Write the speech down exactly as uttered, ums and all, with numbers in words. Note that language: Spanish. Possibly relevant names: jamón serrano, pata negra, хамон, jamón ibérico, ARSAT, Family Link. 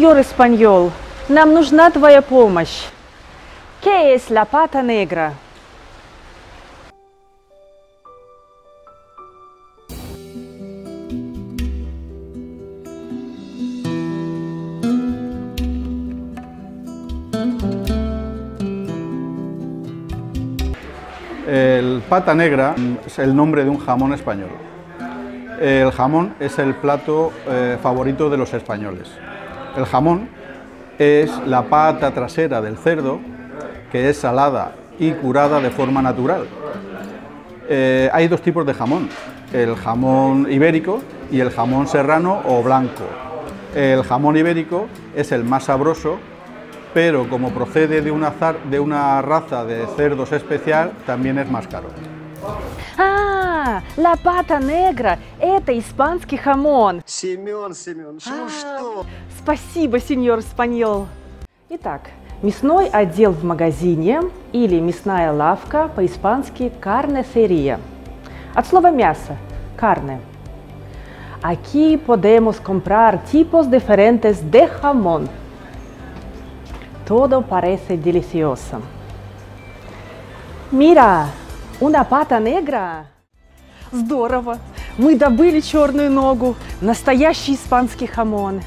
señor español, нам нужна твоя помощь. ¿Qué es la pata negra? El pata negra es el nombre de un jamón español. El jamón es el plato eh, favorito de los españoles. El jamón es la pata trasera del cerdo, que es salada y curada de forma natural. Eh, hay dos tipos de jamón, el jamón ibérico y el jamón serrano o blanco. El jamón ibérico es el más sabroso, pero como procede de una, zar, de una raza de cerdos especial, también es más caro. Ah, la pata negra – это испанский хамон. Семен, Семен, ну что? Спасибо, señor español. Итак, мясной отдел в магазине или мясная лавка, по-испански carnesería. От слова мясо – carne. Aquí podemos comprar tipos diferentes de jamón. Todo parece delicioso. Mira, una pata negra. Здорово! Мы добыли черную ногу, настоящий испанский хамон.